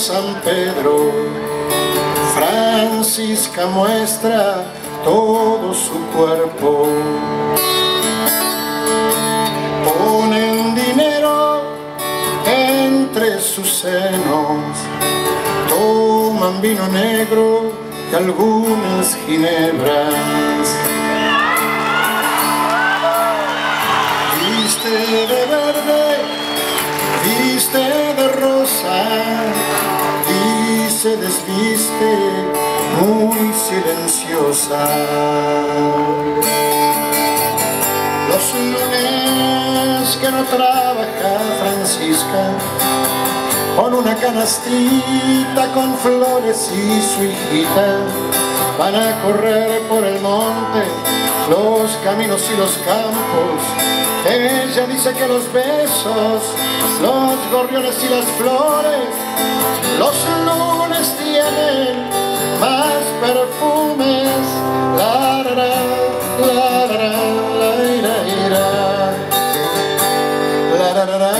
San Pedro. Francisca muestra todo su cuerpo. Ponen dinero entre sus senos, toman vino negro y algunas ginebras. Viste de verde, viste de rosa y se desviste muy silenciosa. Los lunes que no trabaja Francisca, con una canastita con flores y su hijita, van a correr por el monte, los caminos y los campos. Ella dice que los besos, los gorriones y las flores, los lunes tienen más perfumes. La, la, la, la, la, la, la, la, la.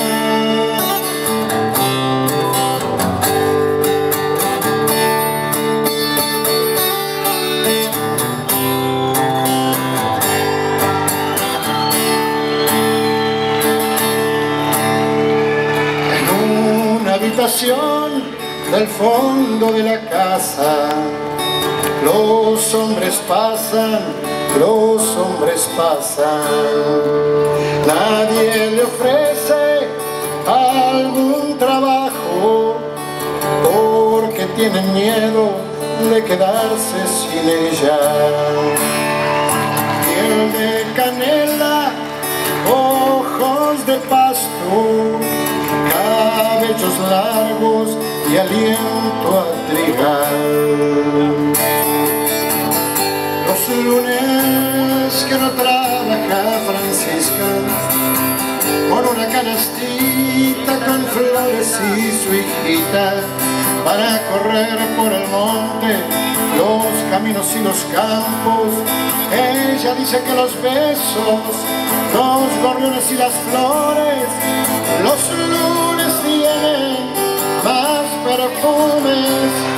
Del fondo de la casa, los hombres pasan, los hombres pasan. Nadie le ofrece algún trabajo porque tienen miedo de quedarse sin ella. Piel de canela, ojos de pasto, cabellos largos y aliento a trigal. Los lunes que no trabaja Francisca, con una canastita con flores y su hijita, van a correr por el monte, los caminos y los campos. Ella dice que los besos, los gorriones y las flores, los lunes tienen más perfumes.